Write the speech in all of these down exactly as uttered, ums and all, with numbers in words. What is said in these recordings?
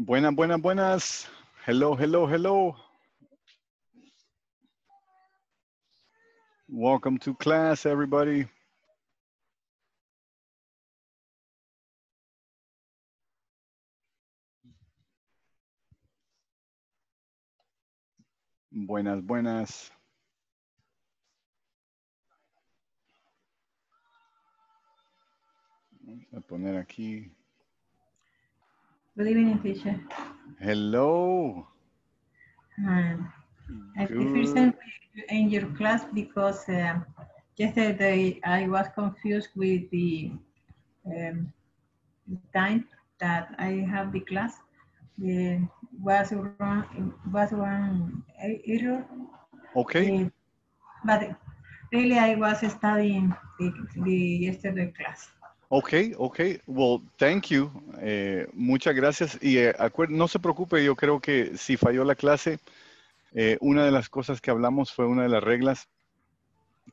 Buenas, buenas, buenas. Hello, hello, hello. Welcome to class, everybody. Buenas, buenas. Vamos a poner aquí. Good evening, teacher. Hello. Um, I feel in your class because uh, yesterday I was confused with the um, time that I have the class. The was wrong, was one error. Okay. Uh, but really, I was studying the, the yesterday class. Ok, ok. Well, thank you. Eh, muchas gracias. Y eh, no se preocupe, yo creo que si falló la clase, eh, una de las cosas que hablamos fue una de las reglas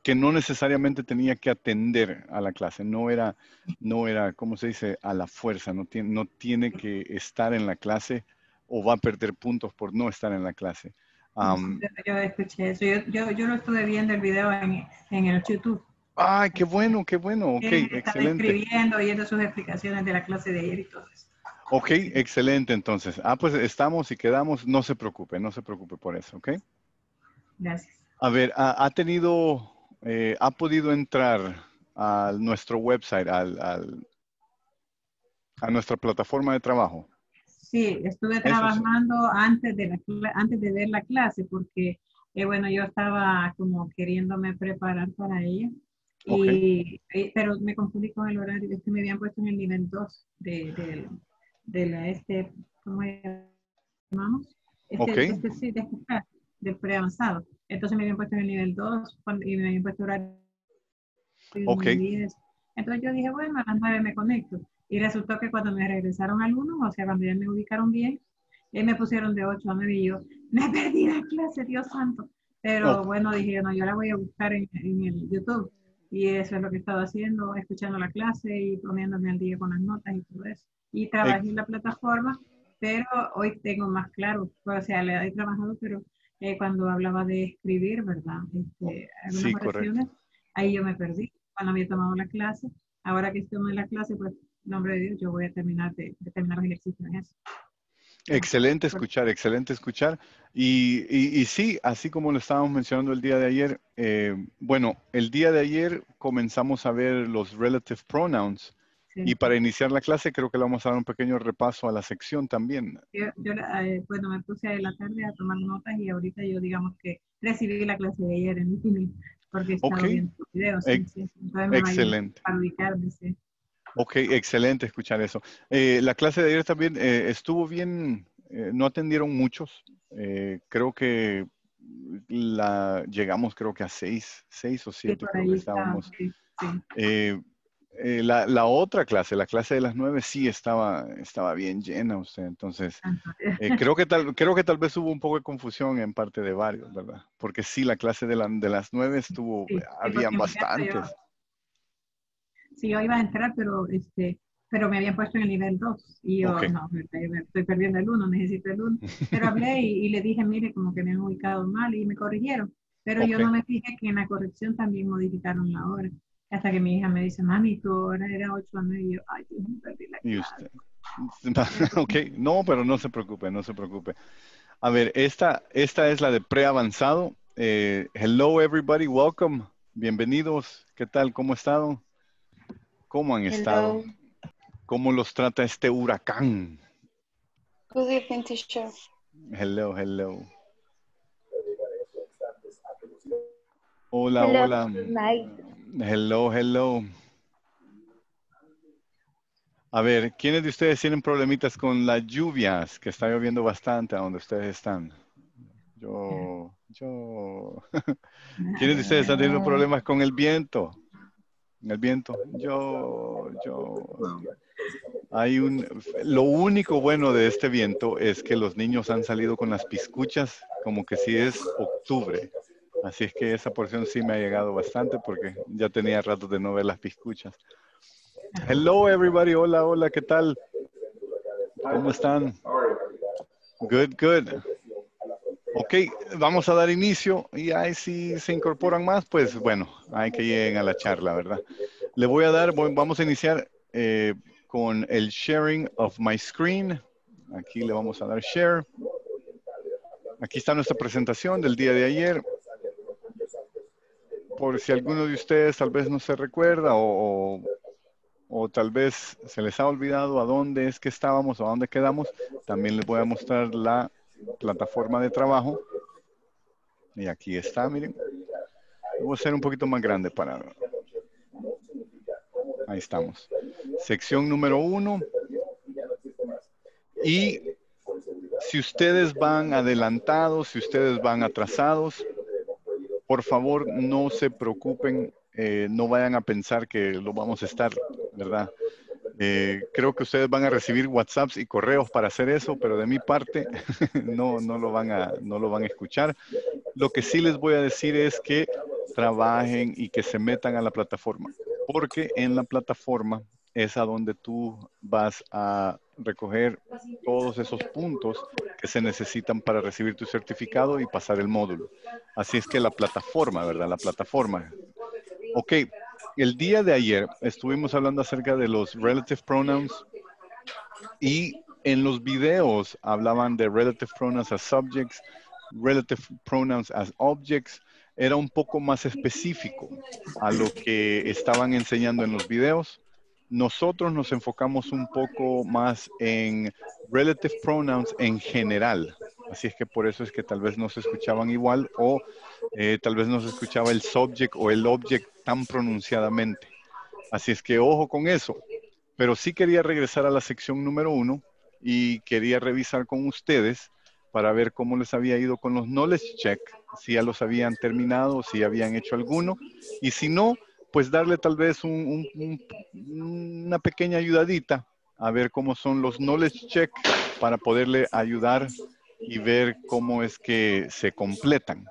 que no necesariamente tenía que atender a la clase. No era, no era, ¿cómo se dice? A la fuerza. No tiene, no tiene que estar en la clase o va a perder puntos por no estar en la clase. Um, yo escuché eso. Yo, yo, yo lo estuve viendo el video en, en el YouTube. Ah, qué bueno, qué bueno. Ok, excelente. Estaba escribiendo, oyendo sus explicaciones de la clase de ayer y todo eso. Ok, excelente entonces. Ah, pues estamos y quedamos. No se preocupe, no se preocupe por eso, ¿ok? Gracias. A ver, ¿ha, ha tenido, eh, ha podido entrar a nuestro website, al, al, a nuestra plataforma de trabajo? Sí, estuve trabajando sí. antes, de la, antes de ver la clase porque, eh, bueno, yo estaba como queriéndome preparar para ella. Okay. Y, pero me confundí con el horario, es que me habían puesto en el nivel dos de, de, de la, este, ¿cómo llamamos? Este, okay. este, sí, de este clase, del preavanzado. Entonces me habían puesto en el nivel dos y me habían puesto horario okay. diez. Entonces yo dije, bueno, a las nueve me conecto. Y resultó que cuando me regresaron algunos, o sea, cuando ya me ubicaron bien, eh, me pusieron de ocho a nueve y yo, me perdí la clase, Dios santo. Pero oh. bueno, dije, no, yo la voy a buscar en, en el YouTube. Y eso es lo que he estado haciendo, escuchando la clase y poniéndome al día con las notas y todo eso. Y trabajé en la plataforma, pero hoy tengo más claro, o sea, le he trabajado, pero eh, cuando hablaba de escribir, ¿verdad? Este, algunas sí, correcto. Ahí yo me perdí cuando había tomado la clase. Ahora que estoy en la clase, pues, nombre de Dios, yo voy a terminar de, de terminar los ejercicios en eso. Excelente escuchar, excelente escuchar. Y, y, y sí, así como lo estábamos mencionando el día de ayer, eh, bueno, el día de ayer comenzamos a ver los relative pronouns. Sí. Y para iniciar la clase creo que le vamos a dar un pequeño repaso a la sección también. Yo, yo eh, bueno, me puse a la tarde a tomar notas y ahorita yo digamos que recibí la clase de ayer en YouTube porque estaba okay. viendo los videos. Ex sí, sí. Entonces me excelente. Para ubicarme, sí. Ok, excelente escuchar eso. Eh, la clase de ayer también eh, estuvo bien, eh, no atendieron muchos. Eh, creo que la, llegamos creo que a seis, seis o siete sí, creo que estábamos. Sí, sí. Eh, eh, la, la otra clase, la clase de las nueve, sí estaba, estaba bien llena usted. Entonces, eh, creo, que tal, creo que tal vez hubo un poco de confusión en parte de varios, ¿verdad? Porque sí, la clase de, la, de las nueve estuvo, sí, habían bastantes. Sí, yo iba a entrar, pero este, pero me habían puesto en el nivel dos. Y yo, okay. no, estoy perdiendo el uno, necesito el uno. Pero hablé y, y le dije, mire, como que me han ubicado mal y me corrigieron. Pero okay. yo no me fijé que en la corrección también modificaron la hora. Hasta que mi hija me dice, mami, tu hora era ocho a nueve. Y yo, ay, Dios, me perdí la clase. Ok, no, pero no se preocupe, no se preocupe. A ver, esta, esta es la de preavanzado. Eh, hello, everybody, welcome. Bienvenidos. ¿Qué tal? ¿Cómo están? ¿Cómo han estado? Hello. ¿Cómo los trata este huracán? Good evening, teacher. Hello, hello. Hola, hello, hola. Night. Hello, hello. A ver, ¿quiénes de ustedes tienen problemitas con las lluvias? Que está lloviendo bastante a donde ustedes están. Yo, yo. ¿Quiénes de ustedes están teniendo problemas con el viento? El viento. Yo, yo. Hay un. Lo único bueno de este viento es que los niños han salido con las piscuchas como que si es octubre. Así es que esa porción sí me ha llegado bastante porque ya tenía rato de no ver las piscuchas. Hello, everybody. Hola, hola. ¿Qué tal? ¿Cómo están? Good, good. Ok, vamos a dar inicio y ahí si se incorporan más, pues bueno, hay que lleguen a la charla, ¿verdad? Le voy a dar, vamos a iniciar eh, con el sharing of my screen. Aquí le vamos a dar share. Aquí está nuestra presentación del día de ayer. Por si alguno de ustedes tal vez no se recuerda o, o, o tal vez se les ha olvidado a dónde es que estábamos o a dónde quedamos, también les voy a mostrar la plataforma de trabajo. Y aquí está, miren. Voy a hacer un poquito más grande para... Ahí estamos. Sección número uno. Y si ustedes van adelantados, si ustedes van atrasados, por favor, no se preocupen, eh, no vayan a pensar que lo vamos a estar, ¿verdad? Eh, creo que ustedes van a recibir WhatsApps y correos para hacer eso, pero de mi parte no, no, lo van a, no lo van a escuchar. Lo que sí les voy a decir es que trabajen y que se metan a la plataforma, porque en la plataforma es a donde tú vas a recoger todos esos puntos que se necesitan para recibir tu certificado y pasar el módulo. Así es que la plataforma, ¿verdad? La plataforma. Ok, el día de ayer estuvimos hablando acerca de los relative pronouns y en los videos hablaban de relative pronouns as subjects, relative pronouns as objects. Era un poco más específico a lo que estaban enseñando en los videos. Nosotros nos enfocamos un poco más en relative pronouns en general. Así es que por eso es que tal vez no se escuchaban igual o eh, tal vez no se escuchaba el subject o el object tan pronunciadamente. Así es que ojo con eso. Pero sí quería regresar a la sección número uno y quería revisar con ustedes para ver cómo les había ido con los knowledge check, si ya los habían terminado, si ya habían hecho alguno y si no, pues darle tal vez un, un, un, una pequeña ayudadita a ver cómo son los knowledge check para poderle ayudar y ver cómo es que se completan.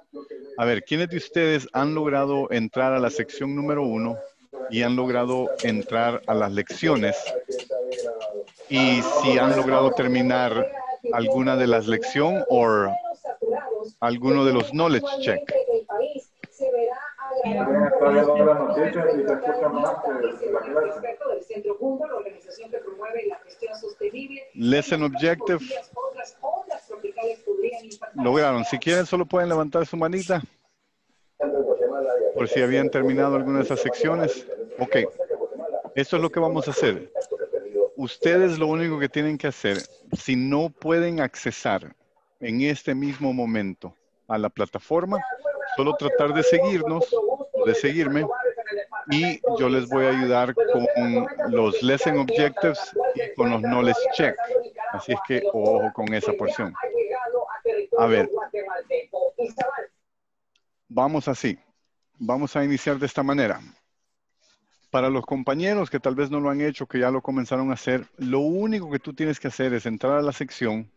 A ver, ¿quiénes de ustedes han logrado entrar a la sección número uno y han logrado entrar a las lecciones? Y si han logrado terminar alguna de las lecciones o alguno de los knowledge check. Lesson Objective. Lograron. Si quieren, solo pueden levantar su manita. Por si habían terminado alguna de esas secciones. Ok. Esto es lo que vamos a hacer. Ustedes lo único que tienen que hacer, si no pueden accesar en este mismo momento a la plataforma, solo tratar de seguirnos, de seguirme, y yo les voy a ayudar con los Lesson Objectives y con los Knowledge Check. Así es que ojo con esa porción. A ver, vamos así. Vamos a iniciar de esta manera. Para los compañeros que tal vez no lo han hecho, que ya lo comenzaron a hacer, lo único que tú tienes que hacer es entrar a la sección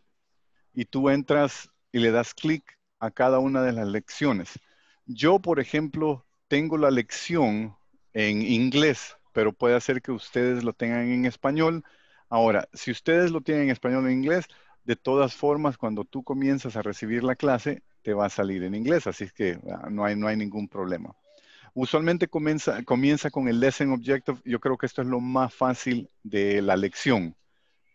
y tú entras y le das clic a cada una de las lecciones. Yo, por ejemplo, tengo la lección en inglés, pero puede ser que ustedes lo tengan en español. Ahora, si ustedes lo tienen en español o en inglés, de todas formas, cuando tú comienzas a recibir la clase, te va a salir en inglés, así es que no hay, no hay ningún problema. Usualmente comienza, comienza con el Lesson Objective. Yo creo que esto es lo más fácil de la lección,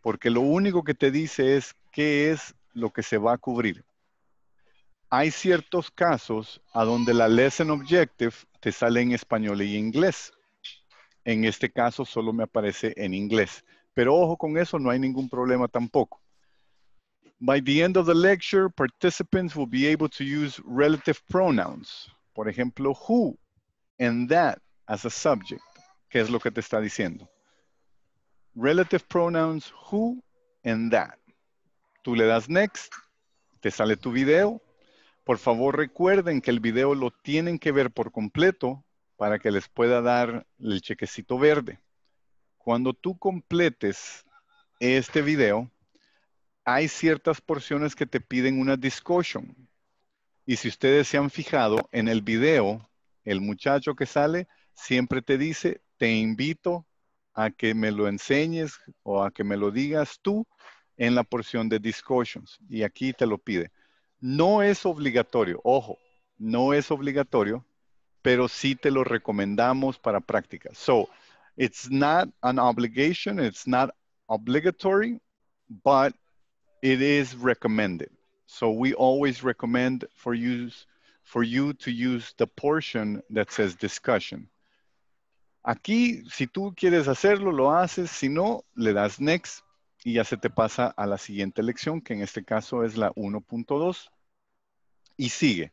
porque lo único que te dice es qué es lo que se va a cubrir. Hay ciertos casos a donde la Lesson Objective te sale en español y inglés. En este caso solo me aparece en inglés. Pero ojo con eso, no hay ningún problema tampoco. By the end of the lecture, participants will be able to use relative pronouns. Por ejemplo, who and that as a subject. ¿Qué es lo que te está diciendo? Relative pronouns, who and that. Tú le das next, te sale tu video. Por favor, recuerden que el video lo tienen que ver por completo para que les pueda dar el chequecito verde. Cuando tú completes este video, hay ciertas porciones que te piden una discussion. Y si ustedes se han fijado en el video, el muchacho que sale siempre te dice, te invito a que me lo enseñes o a que me lo digas tú en la porción de discussions. Y aquí te lo pide. No es obligatorio, ojo, no es obligatorio, pero sí te lo recomendamos para práctica. So, it's not an obligation, it's not obligatory, but it is recommended. So we always recommend for use for you to use the portion that says discussion. Aquí, si tú quieres hacerlo, lo haces. Si no, le das next y ya se te pasa a la siguiente lección, que en este caso es la uno punto dos. Y sigue.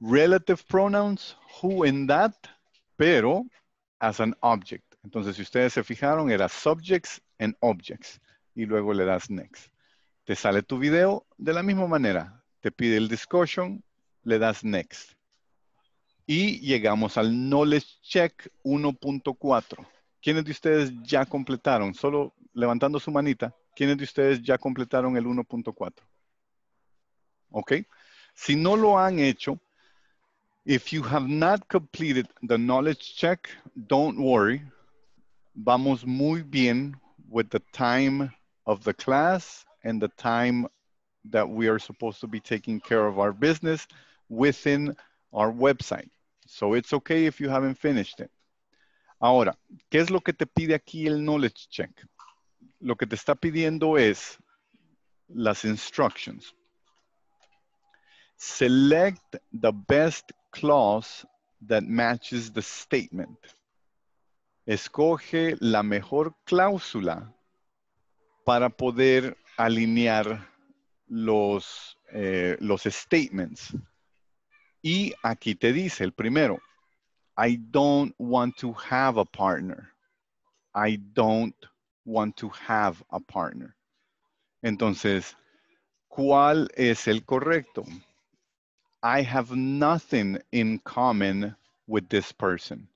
Relative pronouns, who and that, pero as an object. Entonces, si ustedes se fijaron, era subjects and objects. Y luego le das next. Te sale tu video de la misma manera. Te pide el discussion, le das next. Y llegamos al Knowledge Check uno punto cuatro. ¿Quiénes de ustedes ya completaron? Solo levantando su manita. ¿Quiénes de ustedes ya completaron el uno punto cuatro? Ok. Si no lo han hecho, if you have not completed the Knowledge Check, don't worry. Vamos muy bien with the time of the class and the time that we are supposed to be taking care of our business within our website. So it's okay if you haven't finished it. Ahora, ¿qué es lo que te pide aquí el Knowledge Check? Lo que te está pidiendo es las instructions. Select the best clause that matches the statement. Escoge la mejor cláusula para poder alinear los, eh, los statements. Y aquí te dice el primero. I don't want to have a partner. I don't want to have a partner. Entonces, ¿cuál es el correcto? I have nothing in common with this person.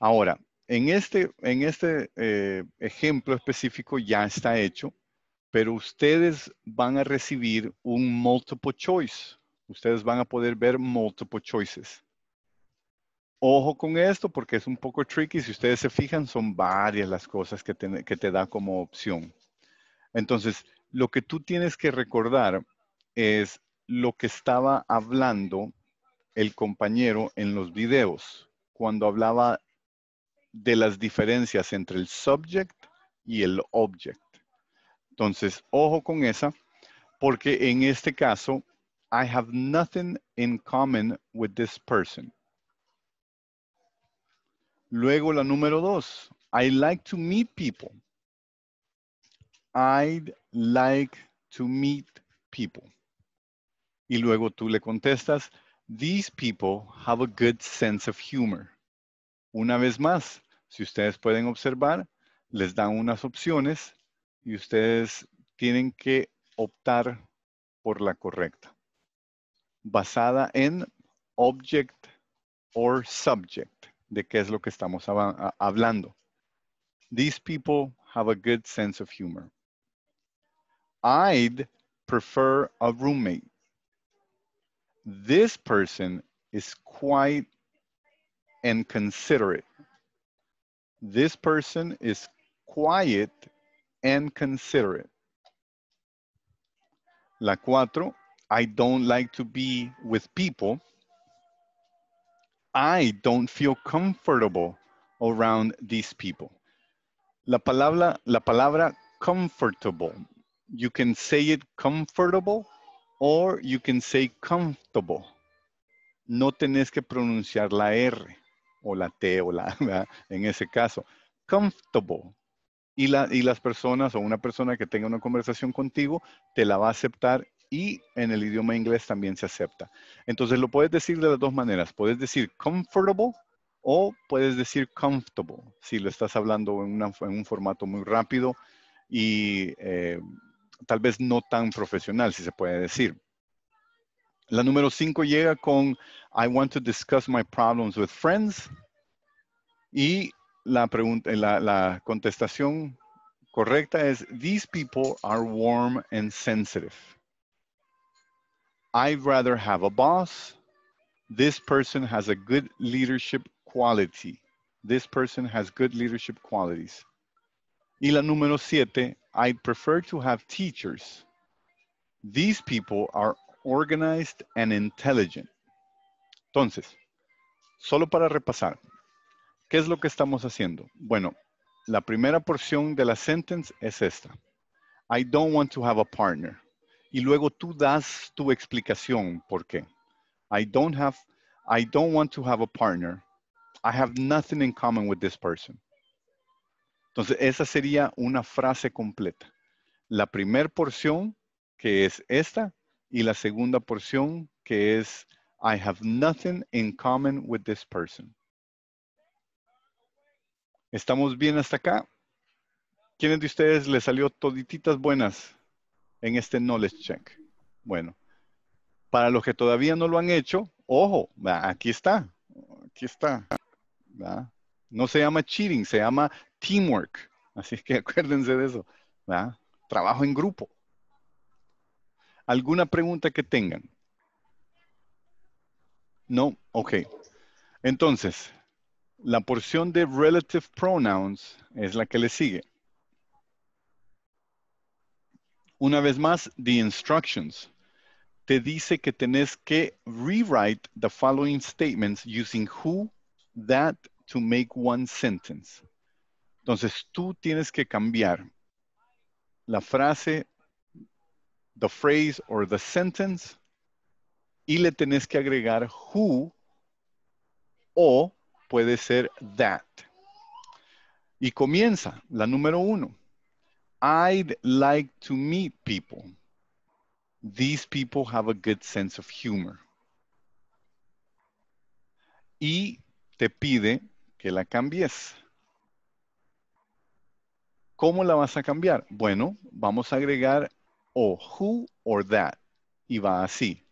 Ahora, en este, en este eh, ejemplo específico ya está hecho, pero ustedes van a recibir un multiple choice. Ustedes van a poder ver multiple choices. Ojo con esto porque es un poco tricky. Si ustedes se fijan, son varias las cosas que te, que te da como opción. Entonces, lo que tú tienes que recordar es lo que estaba hablando el compañero en los videos cuando hablaba de las diferencias entre el subject y el object. Entonces, ojo con esa, porque en este caso, I have nothing in common with this person. Luego la número dos. I like to meet people. I'd like to meet people. Y luego tú le contestas, these people have a good sense of humor. Una vez más, si ustedes pueden observar, les dan unas opciones y ustedes tienen que optar por la correcta, basada en object or subject, de qué es lo que estamos hablando. These people have a good sense of humor. I'd prefer a roommate. This person is quiet and considerate. This person is quiet and considerate. La cuatro, I don't like to be with people. I don't feel comfortable around these people. La palabra, la palabra comfortable. You can say it comfortable or you can say comfortable. No tenés que pronunciar la R o la T o la, ¿verdad? En ese caso. Comfortable. Y, la, y las personas o una persona que tenga una conversación contigo te la va a aceptar. Y en el idioma inglés también se acepta. Entonces lo puedes decir de las dos maneras. Puedes decir comfortable o puedes decir comfortable. Si lo estás hablando en, una, en un formato muy rápido y eh, tal vez no tan profesional, si se puede decir. La número cinco llega con I want to discuss my problems with friends. Y la, pregunta, la, la contestación correcta es these people are warm and sensitive. I'd rather have a boss. This person has a good leadership quality. This person has good leadership qualities. Y la número siete, I prefer to have teachers. These people are organized and intelligent. Entonces, solo para repasar, ¿qué es lo que estamos haciendo? Bueno, la primera porción de la sentence es esta. I don't want to have a partner. Y luego tú das tu explicación por qué. I don't have, I don't want to have a partner. I have nothing in common with this person. Entonces, esa sería una frase completa. La primera porción, que es esta, y la segunda porción, que es I have nothing in common with this person. ¿Estamos bien hasta acá? ¿Quiénes de ustedes les salió todititas buenas en este knowledge check? Bueno, para los que todavía no lo han hecho, ojo, aquí está, aquí está. ¿Verdad? No se llama cheating, se llama teamwork. Así que acuérdense de eso. ¿Verdad? Trabajo en grupo. ¿Alguna pregunta que tengan? No, ok. Entonces, la porción de relative pronouns es la que le sigue. Una vez más, the instructions. Te dice que tenés que rewrite the following statements using who, that, to make one sentence. Entonces, tú tienes que cambiar la frase, the phrase or the sentence, y le tenés que agregar who o puede ser that. Y comienza la número uno. I'd like to meet people. These people have a good sense of humor. Y te pide que la cambies. ¿Cómo la vas a cambiar? Bueno, vamos a agregar o who or that. Y va así.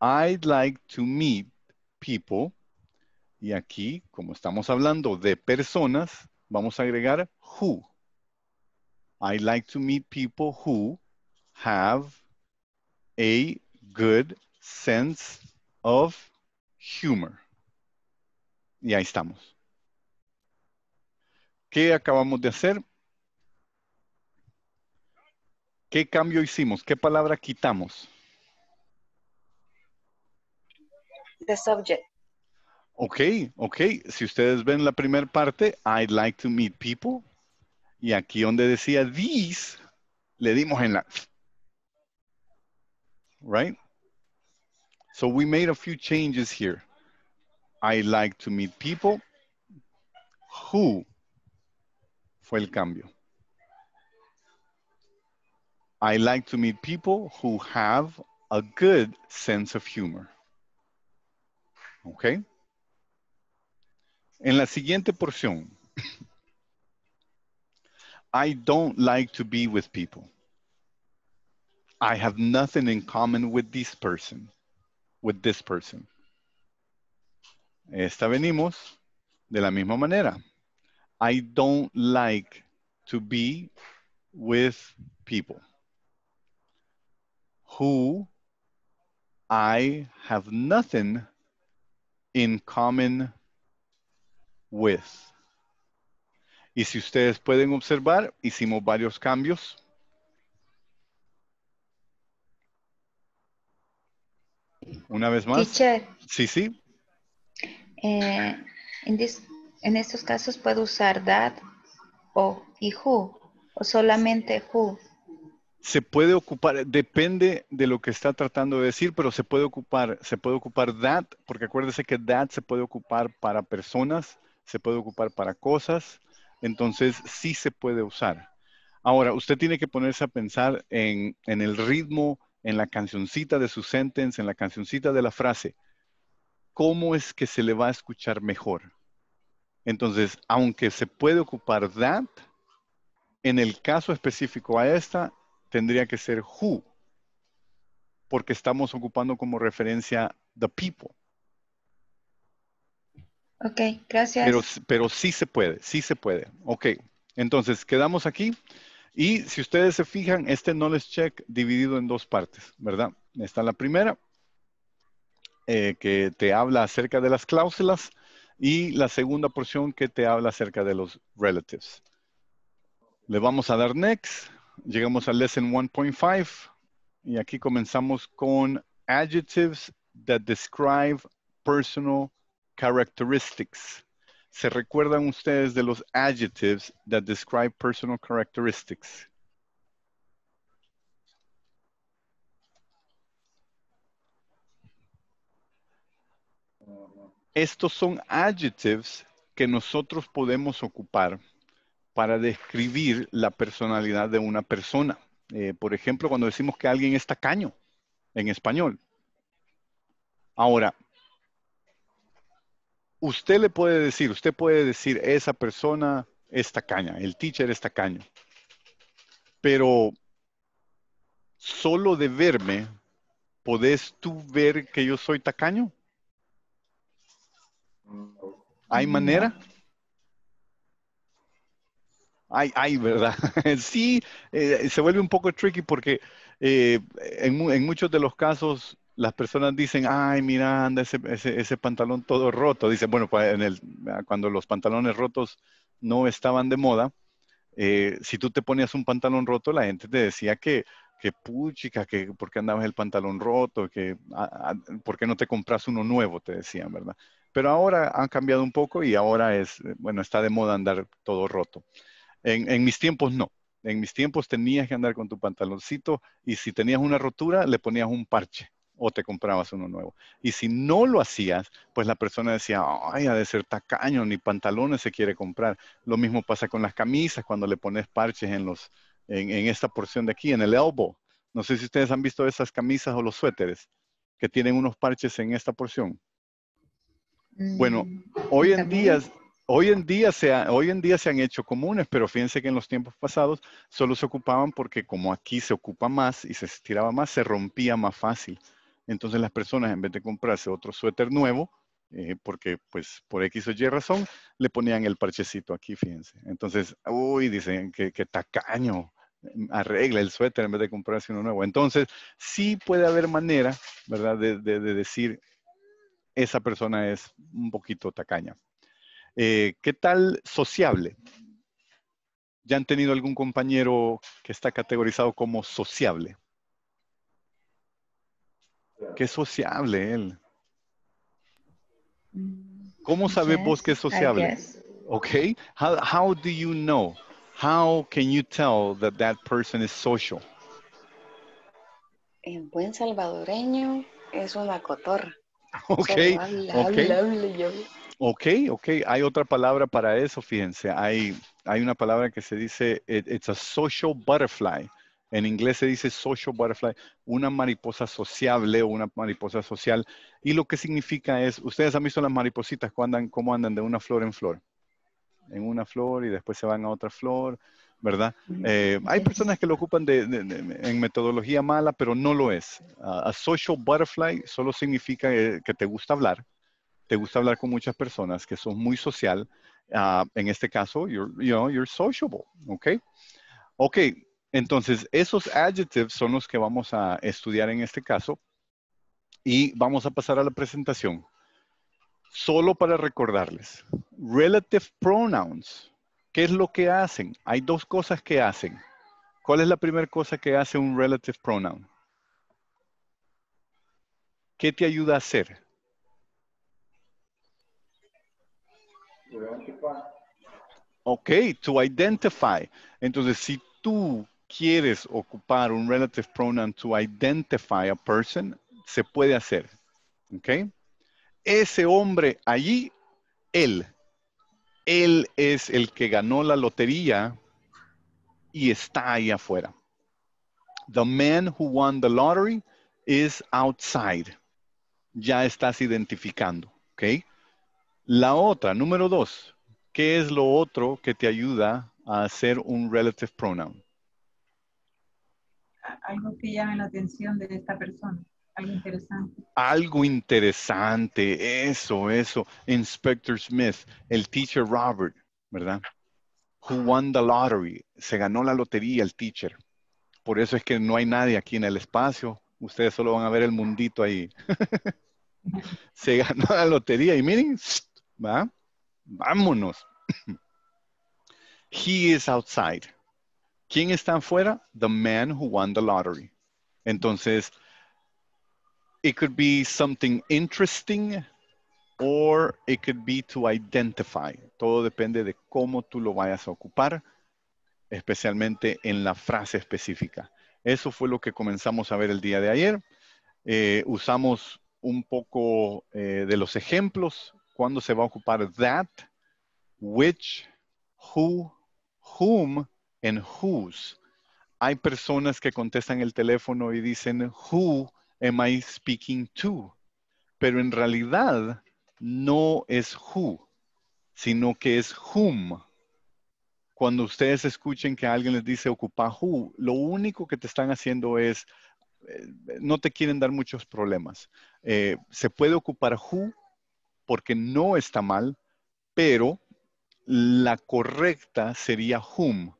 I'd like to meet people. Y aquí, como estamos hablando de personas, vamos a agregar who. I'd like to meet people who have a good sense of humor. Y ahí estamos. ¿Qué acabamos de hacer? ¿Qué cambio hicimos? ¿Qué palabra quitamos? The subject. Ok, ok. Si ustedes ven la primera parte, I'd like to meet people. Y aquí donde decía these, le dimos en la... Right? So we made a few changes here. I like to meet people. Who fue el cambio. I like to meet people who have a good sense of humor. Okay. En la siguiente porción. I don't like to be with people. I have nothing in common with this person. With this person. Esta venimos de la misma manera. I don't like to be with people. Who I have nothing in common with. Y si ustedes pueden observar, hicimos varios cambios. Una vez más. Teacher, sí, sí. Eh, en, this, en estos casos puedo usar that o y who o solamente who. Se puede ocupar, depende de lo que está tratando de decir, pero se puede ocupar, se puede ocupar that, porque acuérdese que that se puede ocupar para personas, se puede ocupar para cosas, entonces sí se puede usar. Ahora, usted tiene que ponerse a pensar en, en el ritmo, en la cancioncita de su sentence, en la cancioncita de la frase. ¿Cómo es que se le va a escuchar mejor? Entonces, aunque se puede ocupar that, en el caso específico a esta, tendría que ser who, porque estamos ocupando como referencia the people. Ok, gracias. Pero, pero sí se puede, sí se puede. Ok, entonces quedamos aquí. Y si ustedes se fijan, este knowledge check dividido en dos partes, ¿verdad? Está la primera, eh, que te habla acerca de las cláusulas, y la segunda porción que te habla acerca de los relatives. Le vamos a dar next. Llegamos a lesson one point five. Y aquí comenzamos con adjectives that describe personal characteristics. ¿Se recuerdan ustedes de los adjectives that describe personal characteristics? Estos son adjectives que nosotros podemos ocupar para describir la personalidad de una persona. Eh, por ejemplo, cuando decimos que alguien es tacaño en español. Ahora, usted le puede decir, usted puede decir, esa persona es tacaña, el teacher es tacaño. Pero solo de verme, ¿podés tú ver que yo soy tacaño? ¿Hay manera? Ay, ay, ¿verdad? Sí, eh, se vuelve un poco tricky porque eh, en, en muchos de los casos las personas dicen, ay, mira, anda ese, ese, ese pantalón todo roto. Dicen, bueno, en el, cuando los pantalones rotos no estaban de moda, eh, si tú te ponías un pantalón roto, la gente te decía que, que puchica, que por qué andabas el pantalón roto, que a, a, por qué no te compras uno nuevo, te decían, ¿verdad? Pero ahora han cambiado un poco y ahora es, bueno, está de moda andar todo roto. En, en mis tiempos no. En mis tiempos tenías que andar con tu pantaloncito y si tenías una rotura le ponías un parche o te comprabas uno nuevo. Y si no lo hacías, pues la persona decía, ay, ha de ser tacaño, ni pantalones se quiere comprar. Lo mismo pasa con las camisas cuando le pones parches en, los, en, en esta porción de aquí, en el elbow. No sé si ustedes han visto esas camisas o los suéteres que tienen unos parches en esta porción. Mm, bueno, hoy en día... Hoy en, día se ha, hoy en día se han hecho comunes, pero fíjense que en los tiempos pasados solo se ocupaban porque como aquí se ocupa más y se estiraba más, se rompía más fácil. Entonces las personas en vez de comprarse otro suéter nuevo, eh, porque pues por X o Y razón, le ponían el parchecito aquí, fíjense. Entonces, uy, dicen que, que tacaño, arregla el suéter en vez de comprarse uno nuevo. Entonces, sí puede haber manera, ¿verdad?, de, de, de decir, esa persona es un poquito tacaña. Eh, ¿Qué tal sociable? ¿Ya han tenido algún compañero que está categorizado como sociable? ¿Qué es sociable él? ¿Cómo sabes vos que es sociable? Ok. How, how do you know? How can you tell that that person is social? En buen salvadoreño es una cotorra. Ok. Habla, okay. Habla, habla, yo. Ok, ok. Hay otra palabra para eso, fíjense. Hay, hay una palabra que se dice, it, it's a social butterfly. En inglés se dice social butterfly, una mariposa sociable o una mariposa social. Y lo que significa es, ustedes han visto las maripositas, ¿cómo andan, cómo andan de una flor en flor? En una flor y después se van a otra flor, ¿verdad? Eh, hay personas que lo ocupan de, de, de, en metodología mala, pero no lo es. Uh, a social butterfly solo significa eh, que te gusta hablar. Te gusta hablar con muchas personas, que son muy social. Uh, en este caso, you're, you know, you're sociable, ¿ok? Ok, entonces, esos adjectives son los que vamos a estudiar en este caso. Y vamos a pasar a la presentación. Solo para recordarles. Relative pronouns. ¿Qué es lo que hacen? Hay dos cosas que hacen. ¿Cuál es la primera cosa que hace un relative pronoun? ¿Qué te ayuda a hacer? Ok, to identify. Entonces, si tú quieres ocupar un relative pronoun to identify a person, se puede hacer. Ok. Ese hombre allí, él. Él es el que ganó la lotería y está ahí afuera. The man who won the lottery is outside. Ya estás identificando. Ok. La otra, número dos. ¿Qué es lo otro que te ayuda a hacer un relative pronoun? Algo que llame la atención de esta persona. Algo interesante. Algo interesante. Eso, eso. Inspector Smith, el teacher Robert, ¿verdad? Who won the lottery. Se ganó la lotería el teacher. Por eso es que no hay nadie aquí en el espacio. Ustedes solo van a ver el mundito ahí. Se ganó la lotería y miren... ¿Va? Vámonos. He is outside. ¿Quién está fuera? The man who won the lottery. Entonces, it could be something interesting or it could be to identify. Todo depende de cómo tú lo vayas a ocupar, especialmente en la frase específica. Eso fue lo que comenzamos a ver el día de ayer. Eh, usamos un poco eh, de los ejemplos. ¿Cuándo se va a ocupar that, which, who, whom, and whose? Hay personas que contestan el teléfono y dicen, who am I speaking to? Pero en realidad no es who, sino que es whom. Cuando ustedes escuchen que alguien les dice ocupa who, lo único que te están haciendo es, no te quieren dar muchos problemas. Eh, se puede ocupar who porque no está mal, pero la correcta sería whom.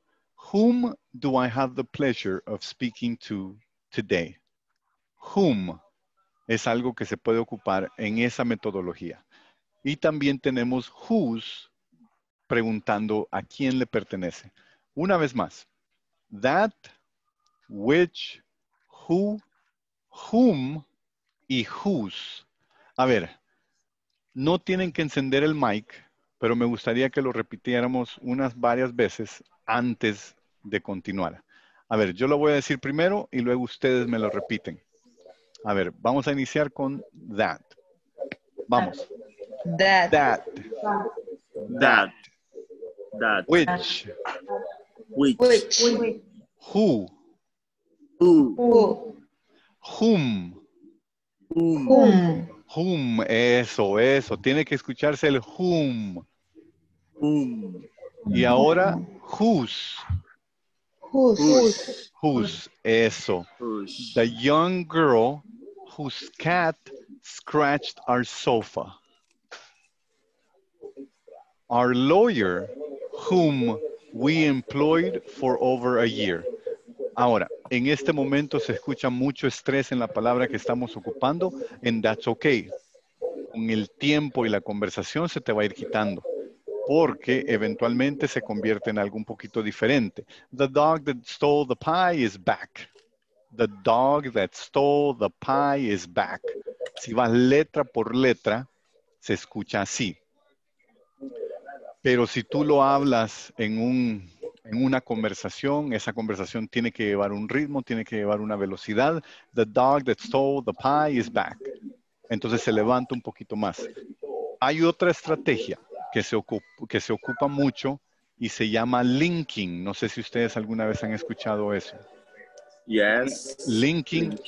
Whom do I have the pleasure of speaking to today? Whom es algo que se puede ocupar en esa metodología. Y también tenemos whose preguntando a quién le pertenece. Una vez más, that, which, who, whom y whose. A ver, no tienen que encender el mic, pero me gustaría que lo repitiéramos unas varias veces antes de continuar. A ver, yo lo voy a decir primero y luego ustedes me lo repiten. A ver, vamos a iniciar con that. Vamos. That. That. That. That. Which. Which. Which. Who. Who. Who. Whom. Whom. Whom, eso, eso. Tiene que escucharse el whom. Whom. Y ahora, whose. Whose. Whose, eso. Who's. The young girl whose cat scratched our sofa. Our lawyer, whom we employed for over a year. Ahora, en este momento se escucha mucho estrés en la palabra que estamos ocupando, en that's okay. Con el tiempo y la conversación se te va a ir quitando, porque eventualmente se convierte en algo un poquito diferente. The dog that stole the pie is back. The dog that stole the pie is back. Si vas letra por letra, se escucha así. Pero si tú lo hablas en un... en una conversación, esa conversación tiene que llevar un ritmo, tiene que llevar una velocidad. The dog that stole the pie is back. Entonces se levanta un poquito más. Hay otra estrategia que se ocupa, que se ocupa mucho y se llama linking. No sé si ustedes alguna vez han escuchado eso. Yes. Linking.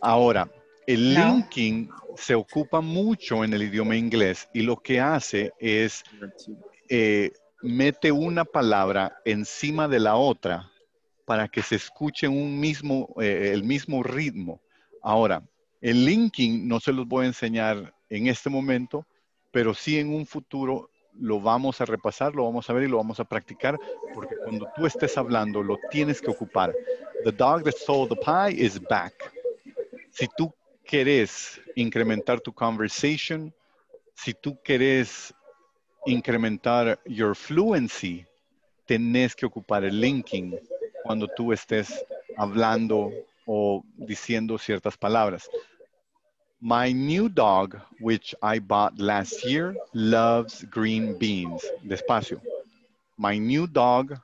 Ahora, el linking se ocupa mucho en el idioma inglés y lo que hace es... Eh, mete una palabra encima de la otra para que se escuche un mismo, eh, el mismo ritmo. Ahora, el linking no se los voy a enseñar en este momento, pero sí en un futuro lo vamos a repasar, lo vamos a ver y lo vamos a practicar, porque cuando tú estés hablando lo tienes que ocupar. The dog that stole the pie is back. Si tú querés incrementar tu conversation, si tú querés incrementar your fluency, tenés que ocupar el linking cuando tú estés hablando o diciendo ciertas palabras. My new dog, which I bought last year, loves green beans. Despacio. My new dog,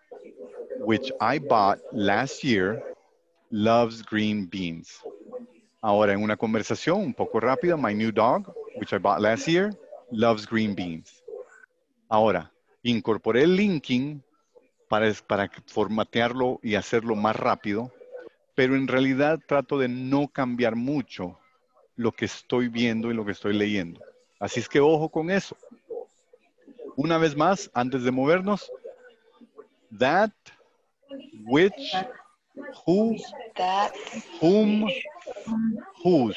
which I bought last year, loves green beans. Ahora, en una conversación un poco rápida, my new dog, which I bought last year, loves green beans. Ahora, incorporé el linking para, para formatearlo y hacerlo más rápido, pero en realidad trato de no cambiar mucho lo que estoy viendo y lo que estoy leyendo. Así es que ojo con eso. Una vez más, antes de movernos, that, which, who, whom, whose.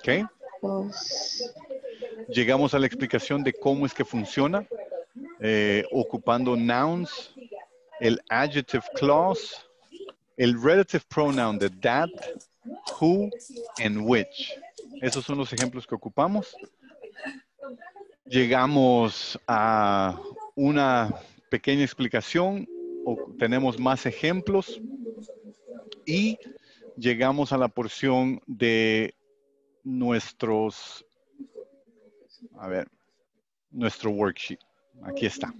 Okay. Llegamos a la explicación de cómo es que funciona, eh, ocupando nouns, el adjective clause, el relative pronoun de that, who, and which. Esos son los ejemplos que ocupamos. Llegamos a una pequeña explicación o tenemos más ejemplos y llegamos a la porción de nuestros, a ver, nuestro worksheet. Aquí está.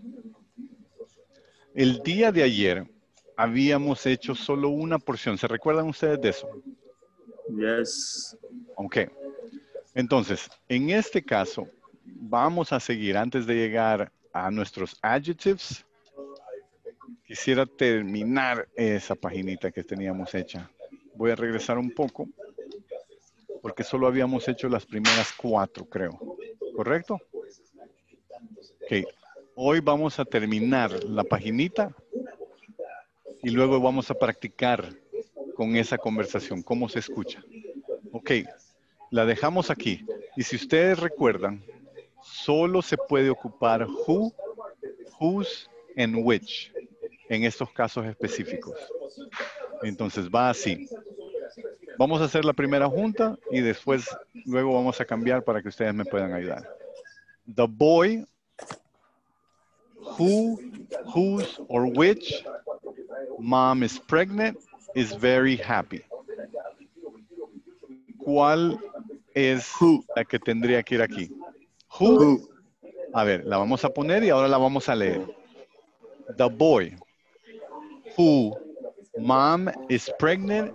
El día de ayer habíamos hecho solo una porción. ¿Se recuerdan ustedes de eso? Yes. Ok. Entonces, en este caso, vamos a seguir antes de llegar a nuestros adjectives. Quisiera terminar esa paginita que teníamos hecha. Voy a regresar un poco porque solo habíamos hecho las primeras cuatro, creo. ¿Correcto? Ok. Hoy vamos a terminar la paginita y luego vamos a practicar con esa conversación, cómo se escucha. Ok, la dejamos aquí. Y si ustedes recuerdan, solo se puede ocupar who, whose and which en estos casos específicos. Entonces va así. Vamos a hacer la primera junta y después luego vamos a cambiar para que ustedes me puedan ayudar. The boy, who, whose or which mom is pregnant is very happy. ¿Cuál es who la que tendría que ir aquí? Who. Who. A ver, la vamos a poner y ahora la vamos a leer. The boy who mom is pregnant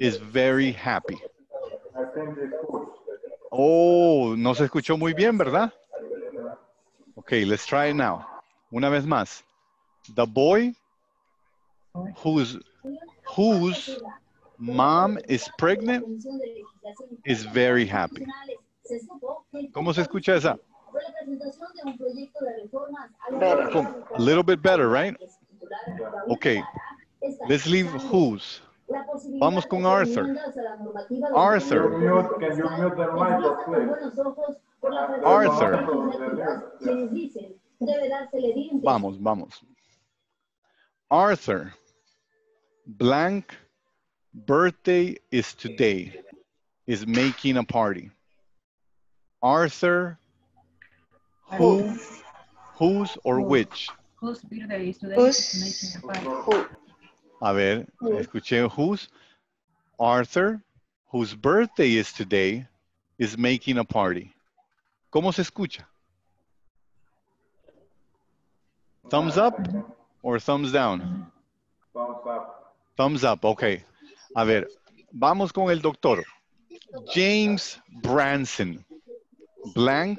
is very happy. Oh, no se escuchó muy bien, ¿verdad? Ok, let's try it now. Una vez más. The boy who's whose mom is pregnant is very happy. ¿Cómo se escucha esa? A little bit better, right? Okay. Let's leave whose. Vamos con Arthur. Arthur. Arthur. Vamos, vamos. Arthur. Blank birthday is today, is making a party. Arthur, who, whose or which? Whose birthday is today, is making a party. A ver, escuché whose. Arthur, whose birthday is today, is making a party. ¿Cómo se escucha? Thumbs up or thumbs down? Thumbs up. Thumbs up, ok. A ver, vamos con el doctor. James Branson. Blank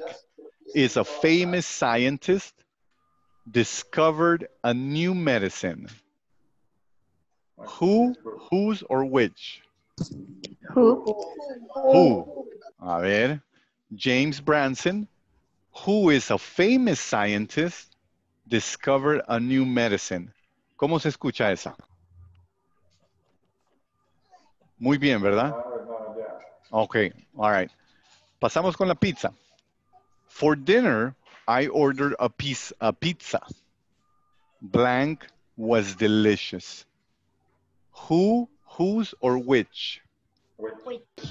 is a famous scientist, discovered a new medicine. Who, whose or which? Who. Who. A ver, James Branson, who is a famous scientist, discovered a new medicine. ¿Cómo se escucha esa? Muy bien, ¿verdad? Ok, all right. Pasamos con la pizza. For dinner, I ordered a piece, a pizza. Blank was delicious. Who, whose, or which?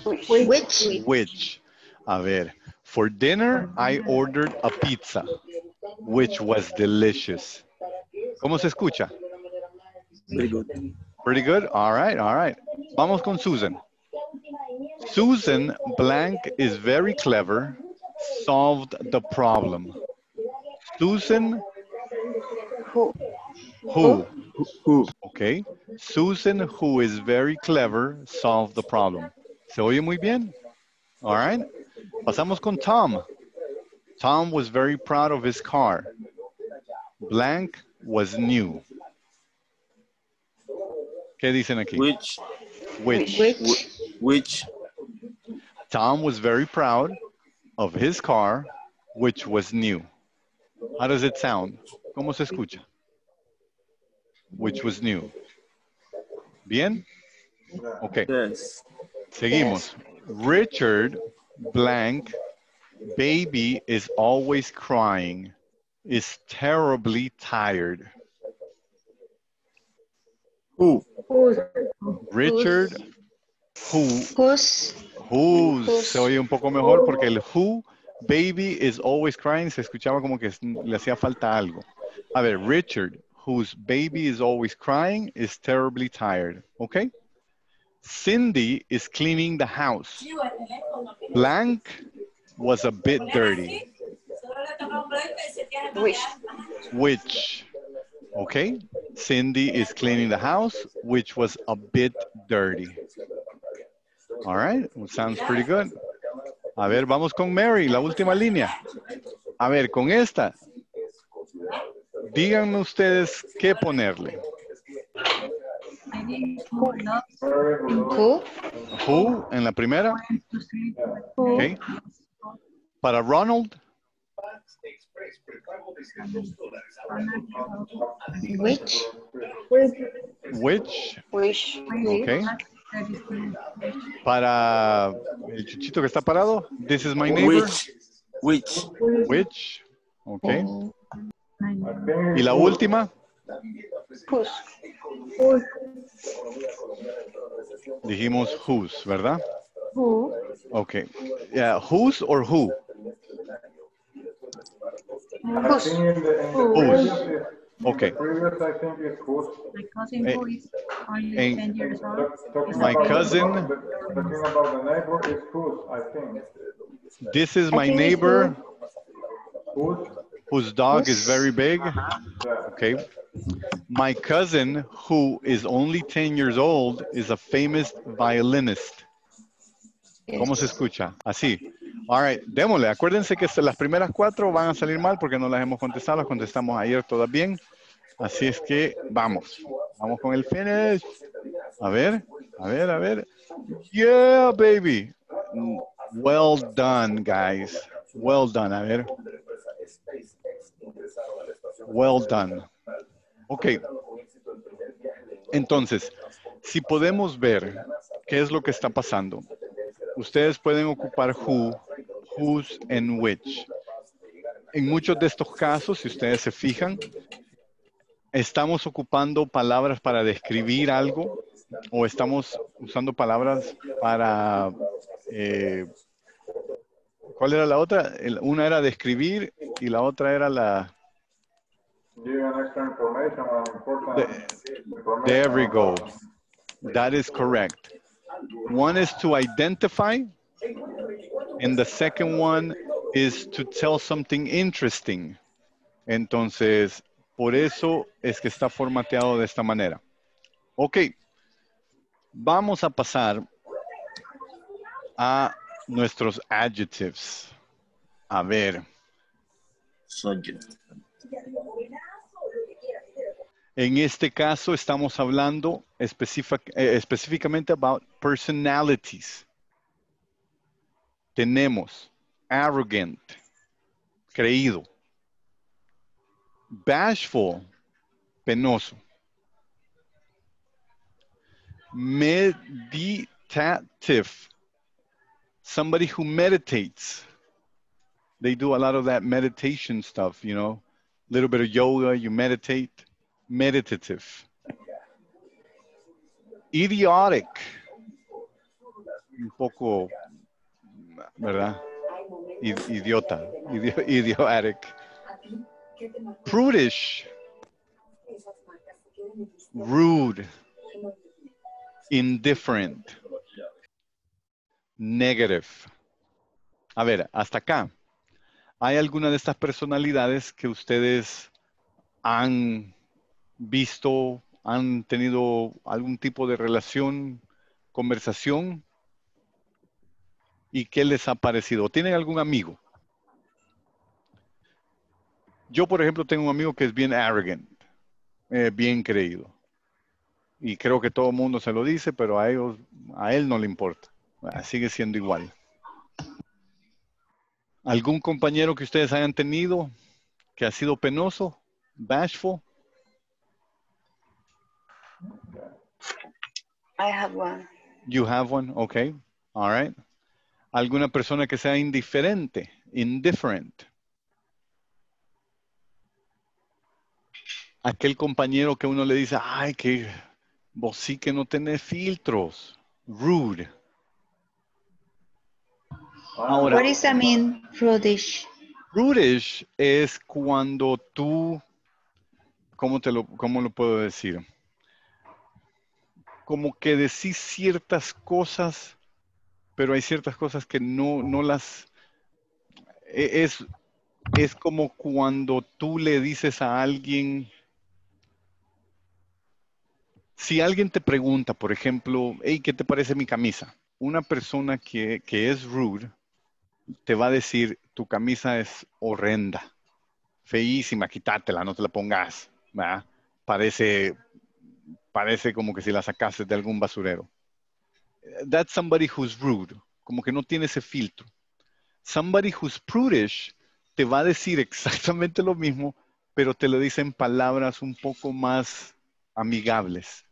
Which. Which. Which. A ver. For dinner, I ordered a pizza, which was delicious. ¿Cómo se escucha? Pretty good. Pretty good? All right, all right. Vamos con Susan. Susan blank is very clever, solved the problem. Susan, who? Who? Who? Okay. Susan, who is very clever, solved the problem. ¿Se oye muy bien? All right. Pasamos con Tom. Tom was very proud of his car. Blank was new. ¿Qué dicen aquí? Which. Which. Which. Which. Tom was very proud of his car, which was new. How does it sound? ¿Cómo se escucha? Which was new. ¿Bien? Ok. Yes. Seguimos. Yes. Richard blank, baby is always crying, is terribly tired. Who? Richard, who, who's, who's, se oye un poco mejor porque el who, baby is always crying, se escuchaba como que le hacía falta algo. A ver, Richard, whose baby is always crying, is terribly tired, okay? Cindy is cleaning the house. Blank was a bit dirty. Which? Which, okay? Cindy is cleaning the house, which was a bit dirty. All right, sounds pretty good. A ver, vamos con Mary, la última línea. A ver, con esta. Díganme ustedes qué ponerle. Who. Who, en la primera. Who. Okay. Para Ronald. Which. Which. Which. Okay. Para el chichito que está parado. This is my neighbor. Which. Which. Which. Okay. Oh. Y la última. Who's. Who's. Dijimos whose, ¿verdad? Who. Ok. Yeah, whose or who? Whose. Whose. Ok. My cousin. This is my neighbor. Whose dog is very big. Okay. My cousin, who is only ten years old, is a famous violinist. ¿Cómo se escucha? Así. All right, démosle. Acuérdense que las primeras cuatro van a salir mal porque no las hemos contestado. Las contestamos ayer todas bien. Así es que vamos. Vamos con el finish. A ver, a ver, a ver. Yeah, baby. Well done, guys. Well done. A ver. Well done. Ok. Entonces, si podemos ver qué es lo que está pasando, ustedes pueden ocupar who, whose and which. En muchos de estos casos, si ustedes se fijan, estamos ocupando palabras para describir algo o estamos usando palabras para... Eh, ¿cuál era la otra? Una era describir y la otra era la... There we go. That is correct. One is to identify, and the second one is to tell something interesting. Entonces, por eso es que está formateado de esta manera. Ok. Vamos a pasar a nuestros adjectives. A ver. Subject. En este caso estamos hablando eh, específicamente about personalities. Tenemos arrogant, creído. Bashful, penoso. Meditative, somebody who meditates. They do a lot of that meditation stuff, you know. A little bit of yoga, you meditate. Meditative. Idiotic. Un poco, ¿verdad? Idiota. Idiotic. Prudish. Rude. Indifferent. Negative. A ver, hasta acá. ¿Hay alguna de estas personalidades que ustedes han visto, han tenido algún tipo de relación, conversación? ¿Y qué les ha parecido? ¿Tienen algún amigo? Yo, por ejemplo, tengo un amigo que es bien arrogant, eh, bien creído. Y creo que todo el mundo se lo dice, pero a, ellos, a él no le importa. Sigue siendo igual. ¿Algún compañero que ustedes hayan tenido que ha sido penoso, bashful? I have one. You have one, okay. All right. ¿Alguna persona que sea indiferente, indifferent? Aquel compañero que uno le dice, ay, que vos sí que no tenés filtros, rude. Ahora, what does that mean, prudish? Prudish es cuando tú ¿Cómo te lo, cómo lo puedo decir? Como que decís ciertas cosas, pero hay ciertas cosas que no, no las... Es, es como cuando tú le dices a alguien... Si alguien te pregunta, por ejemplo, hey, ¿qué te parece mi camisa? Una persona que, que es rude te va a decir, tu camisa es horrenda, feísima, quítatela, no te la pongas, ¿verdad? Parece... Parece como que si la sacases de algún basurero. That's somebody who's rude. Como que no tiene ese filtro. Somebody who's prudish te va a decir exactamente lo mismo, pero te lo dice en palabras un poco más amigables.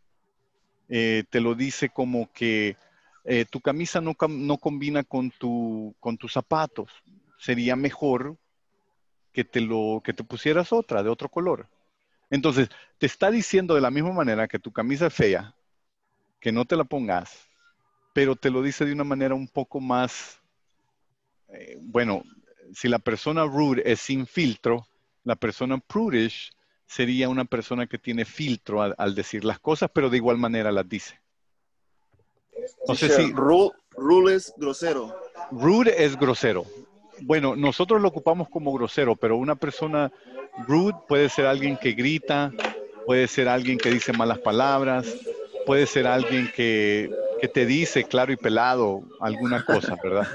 Eh, te lo dice como que eh, tu camisa no, no combina con, tu, con tus zapatos. Sería mejor que te, lo, que te pusieras otra, de otro color. Entonces, te está diciendo de la misma manera que tu camisa es fea, que no te la pongas, pero te lo dice de una manera un poco más, eh, bueno, si la persona rude es sin filtro, la persona prudish sería una persona que tiene filtro al, al decir las cosas, pero de igual manera las dice. No sé si... Rude, rude es grosero. Rude es grosero. Bueno, nosotros lo ocupamos como grosero, pero una persona rude puede ser alguien que grita, puede ser alguien que dice malas palabras, puede ser alguien que, que te dice claro y pelado alguna cosa, ¿verdad?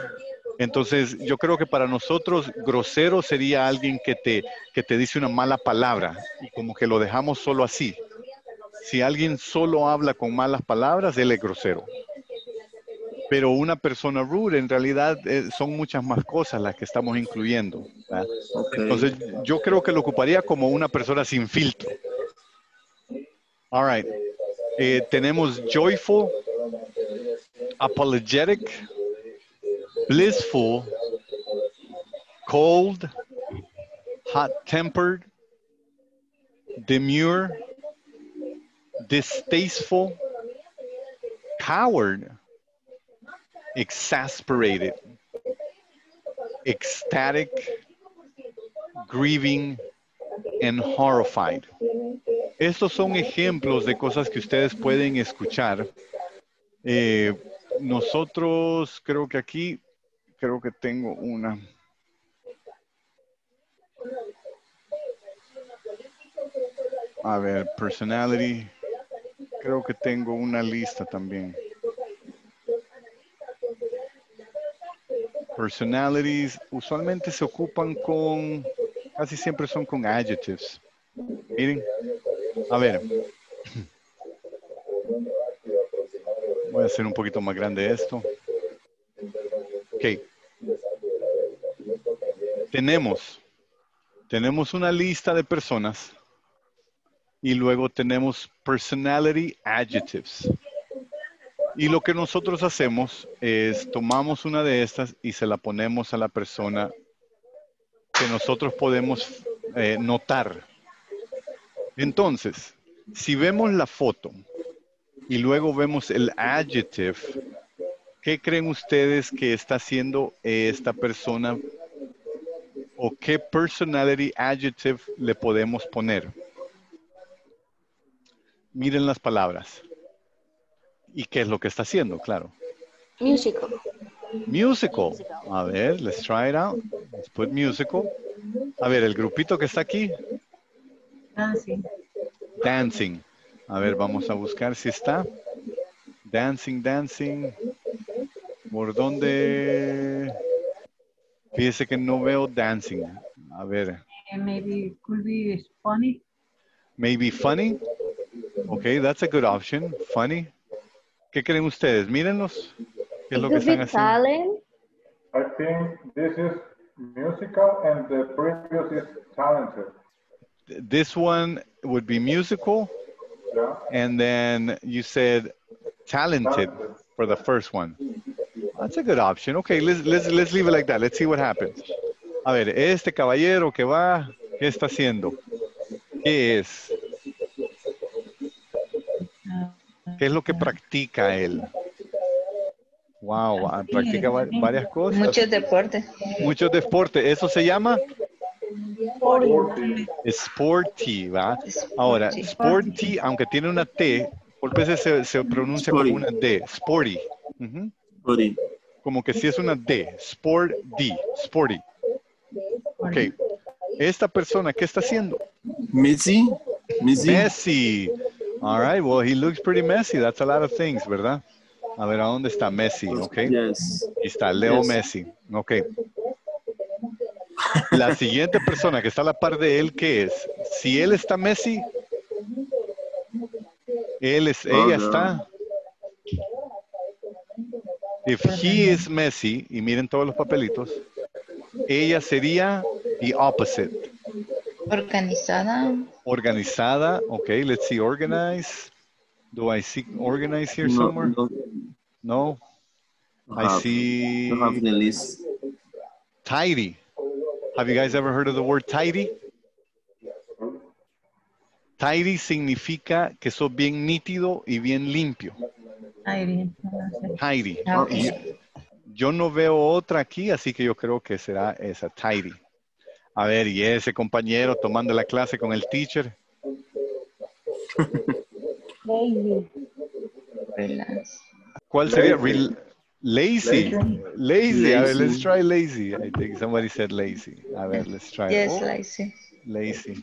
Entonces, yo creo que para nosotros grosero sería alguien que te, que te dice una mala palabra y como que lo dejamos solo así. Si alguien solo habla con malas palabras, él es grosero. Pero una persona rude, en realidad, eh, son muchas más cosas las que estamos incluyendo. Okay. Entonces, yo creo que lo ocuparía como una persona sin filtro. All right. Eh, tenemos joyful, apologetic, blissful, cold, hot-tempered, demure, distasteful, coward, exasperated, ecstatic, grieving, and horrified. Estos son ejemplos de cosas que ustedes pueden escuchar. Eh, nosotros, creo que aquí, creo que tengo una. A ver, personality. Creo que tengo una lista también. Personalities usualmente se ocupan con, casi siempre son con adjectives. Miren, a ver. Voy a hacer un poquito más grande esto. Ok. Tenemos, tenemos una lista de personas y luego tenemos personality adjectives. Y lo que nosotros hacemos es tomamos una de estas y se la ponemos a la persona que nosotros podemos eh, notar. Entonces, si vemos la foto y luego vemos el adjective, ¿qué creen ustedes que está haciendo esta persona? ¿O qué personality adjective le podemos poner? Miren las palabras. ¿Y qué es lo que está haciendo? Claro. Musical. Musical. A ver, let's try it out. Let's put musical. A ver, el grupito que está aquí. Dancing. Dancing. A ver, vamos a buscar si está. Dancing, dancing. ¿Por dónde? Fíjese que no veo dancing. A ver. Maybe could be funny. Maybe funny. Okay, that's a good option. Funny. ¿Qué creen ustedes? Mírenlos. ¿Qué es lo que están haciendo? I think this is musical and the previous is talented. This one would be musical. Yeah. And then you said talented, talented for the first one. That's a good option. Okay, let's, let's, let's leave it like that. Let's see what happens. A ver, este caballero que va, ¿qué está haciendo? ¿Qué es? ¿Qué es lo que practica él? Wow, practica varias cosas. Muchos deportes. Muchos deportes. ¿Eso se llama? Sporty. Sporty, ¿va? Ahora, sporty, aunque tiene una T, por veces se, se pronuncia sporty. Como una D. Sporty. Uh-huh. Sporty. Como que sí es una D. Sporty. Sporty. Ok. Esta persona, ¿qué está haciendo? Messi. Messi. Messi. All right. Well, he looks pretty messy. That's a lot of things, ¿verdad? A ver, ¿a dónde está Messi? Ok. Yes. Ahí está, Leo yes. Messi. Ok. La siguiente persona que está a la par de él, ¿qué es? Si él está Messi, él es, ella está. If he is Messi, y miren todos los papelitos, ella sería the opposite. Organizada. Organizada. Ok, let's see, organize. Do I see organize here no, somewhere? No. no? I have, see... I have the list. Tidy. Have you guys ever heard of the word tidy? Tidy significa que sos bien nítido y bien limpio. Tidy. Tidy. Okay. Yo no veo otra aquí, así que yo creo que será esa, tidy. A ver, y ese compañero tomando la clase con el teacher. Lazy. ¿Cuál sería? Rel Lazy. Lazy. Lazy. A ver, let's try lazy. I think somebody said lazy. A ver, let's try. Yes, oh, lazy. Lazy.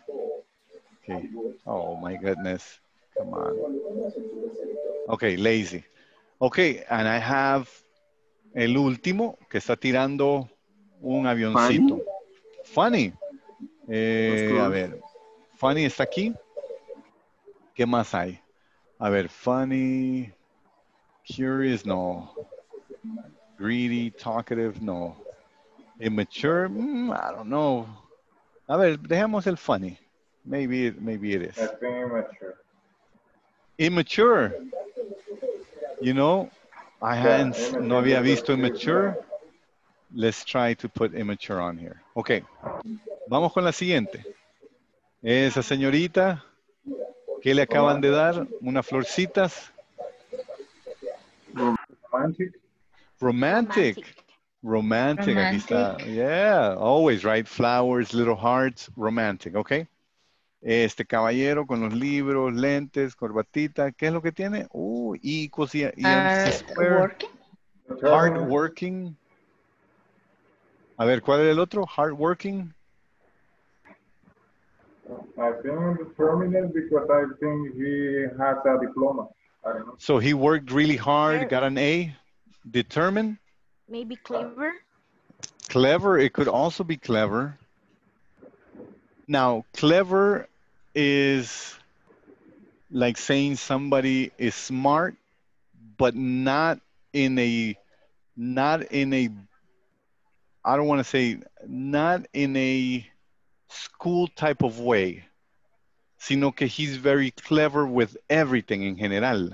Okay. Oh, my goodness. Come on. Okay, lazy. Okay, and I have el último que está tirando un avioncito. Funny. Funny. Eh, a ver. Funny está aquí. ¿Qué más hay? A ver. Funny. Curious. No. Greedy, talkative, no. Immature, mm, I don't know. A ver, dejemos el funny. Maybe it, maybe it is. I think immature. Immature. You know, I hadn't, yeah, no había visto immature. Let's try to put immature on here. Okay. Vamos con la siguiente. Esa señorita, ¿qué le acaban de dar? Unas florcitas. Romantic. Romantic. romantic, romantic, aquí está, yeah, always, right, flowers, little hearts, romantic, ok. Este caballero con los libros, lentes, corbatita, ¿qué es lo que tiene? Uh, y cosía, y working. Hardworking. A ver, ¿cuál era el otro? Hardworking. I think determined because I think he has a diploma. I don't know. So he worked really hard, got an A. Determine? Maybe clever. Clever, it could also be clever. Now, clever is like saying somebody is smart, but not in a, not in a, I don't want to say, not in a school type of way, sino que he's very clever with everything in general.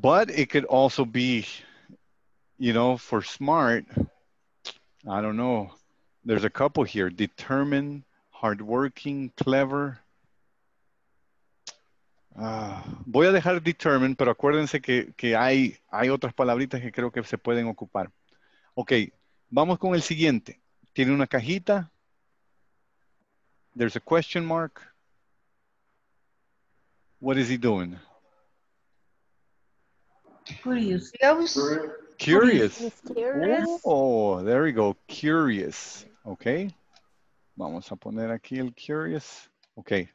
But it could also be, you know, for smart, I don't know. There's a couple here. Determined, hardworking, clever. Uh, voy a dejar determined, pero acuérdense que, que hay, hay otras palabritas que creo que se pueden ocupar. Ok, vamos con el siguiente. Tiene una cajita. There's a question mark. What is he doing? Curious. Curious. Curious. Oh, there we go. Curious. Ok. Vamos a poner aquí el curious. Ok. Eh,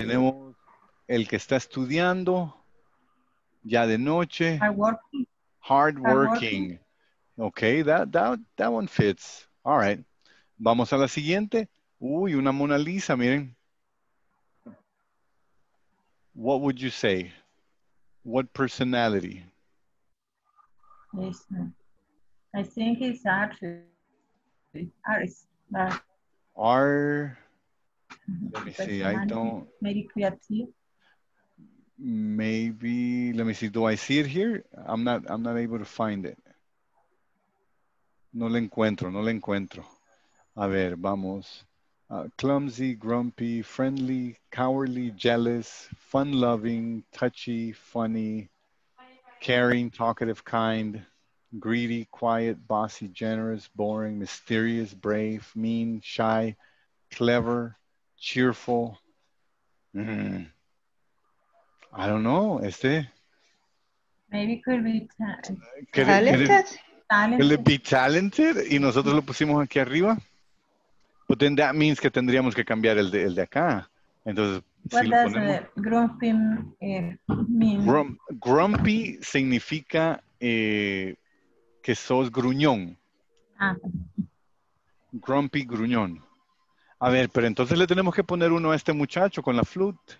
tenemos el que está estudiando ya de noche. Hardworking. Hardworking. Ok, that, that, that one fits. All right. Vamos a la siguiente. Uy, una Mona Lisa, miren. What would you say? What personality? Yes, I think it's artist. Artist. Are, let me see, I don't. Maybe creative. Maybe, let me see, do I see it here? I'm not, I'm not able to find it. No le encuentro, no le encuentro. A ver, vamos. Uh, clumsy, grumpy, friendly, cowardly, jealous, fun-loving, touchy, funny, caring, talkative, kind. greedy, quiet, bossy, generous, boring, mysterious, brave, mean, shy, clever, cheerful. Mm. I don't know, este. Maybe could be could talented. It, could, it, talented. Could it be talented? Y nosotros lo pusimos aquí arriba. But then that means que tendríamos que cambiar el de, el de acá. Entonces, what si does ponemos, grumpy eh, mean? Grum, grumpy significa eh, que sos gruñón. Ah. Grumpy, gruñón. A ver, pero entonces le tenemos que poner uno a este muchacho con la flute.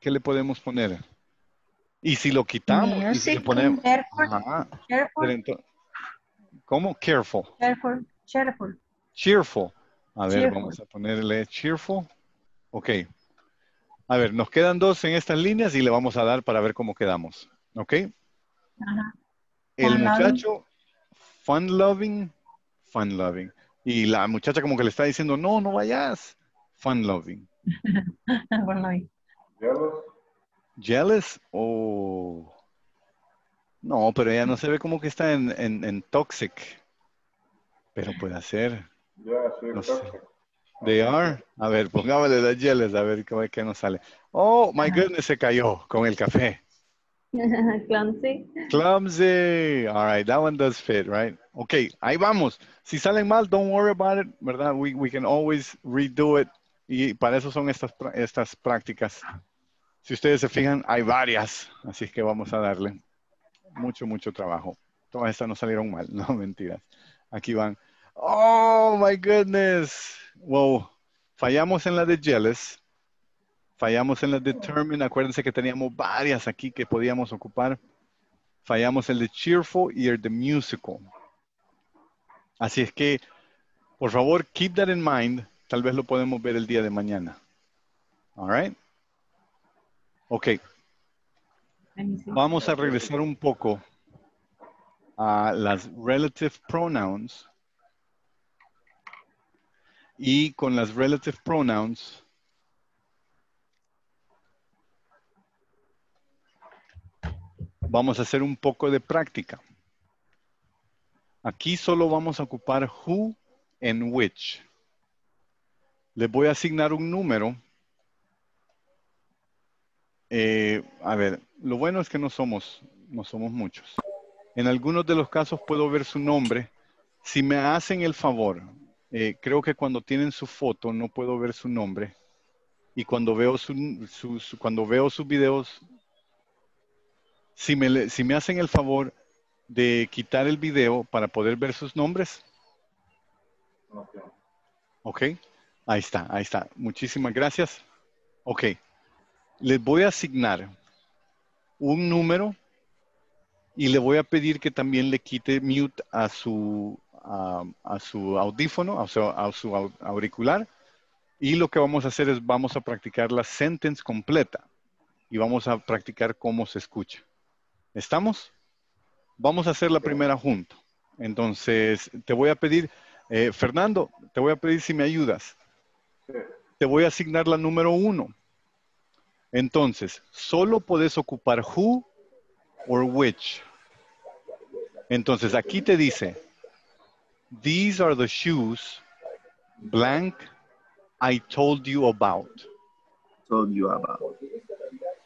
¿Qué le podemos poner? Y si lo quitamos, music, y si le ponemos... Careful, ajá, careful. Entonces, ¿cómo? Careful. Careful. Cheerful. Cheerful. A ver, cheerful. Vamos a ponerle cheerful. Ok. A ver, nos quedan dos en estas líneas y le vamos a dar para ver cómo quedamos. Ok. Ajá. El fun muchacho, loving. fun loving, fun loving. Y la muchacha como que le está diciendo, no, no vayas. Fun loving. Fun loving. Jealous. Jealous o... Oh. No, pero ella no se ve como que está en, en, en toxic. Pero puede ser. Yeah, no sé. They are. A ver, pongámosle la jealous, a ver qué, qué nos sale. Oh, my goodness, se cayó con el café. Clumsy. Clumsy. All right, that one does fit, right? Okay, ahí vamos. Si salen mal, don't worry about it, ¿verdad? We, we can always redo it. Y para eso son estas, estas prácticas. Si ustedes se fijan, hay varias. Así que vamos a darle mucho, mucho trabajo. Todas estas no salieron mal. No, mentiras. Aquí van. Oh, my goodness. Wow. Fallamos en la de jealous. Fallamos en la determined. Acuérdense que teníamos varias aquí que podíamos ocupar. Fallamos el de cheerful y el de musical. Así es que, por favor, keep that in mind. Tal vez lo podemos ver el día de mañana. All right. Ok. Vamos a regresar un poco a las relative pronouns. Y con las relative pronouns vamos a hacer un poco de práctica. Aquí solo vamos a ocupar who and which. Les voy a asignar un número. Eh, a ver, lo bueno es que no somos, no somos muchos. En algunos de los casos puedo ver su nombre. Si me hacen el favor, eh, creo que cuando tienen su foto no puedo ver su nombre. Y cuando veo, su, su, su, cuando veo sus videos... Si me, si me hacen el favor de quitar el video para poder ver sus nombres. Ok. Ok. Ahí está, ahí está. Muchísimas gracias. Ok. Les voy a asignar un número y le voy a pedir que también le quite mute a su, a, a su audífono, a su, a su auricular. Y lo que vamos a hacer es vamos a practicar la sentence completa. Y vamos a practicar cómo se escucha. ¿Estamos? Vamos a hacer la primera junto. Entonces, te voy a pedir, eh, Fernando, te voy a pedir si me ayudas. Sí. Te voy a asignar la número uno. Entonces, solo podés ocupar who or which. Entonces, aquí te dice, these are the shoes, blank, I told you about. Told you about.